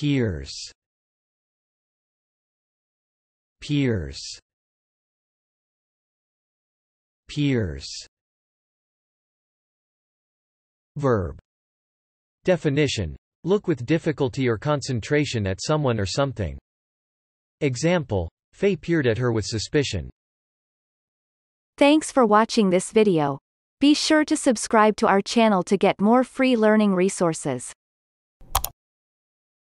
Pierce. Pierce. Pierce. Verb. Definition: look with difficulty or concentration at someone or something. Example: Faye peered at her with suspicion. Thanks for watching this video. Be sure to subscribe to our channel to get more free learning resources.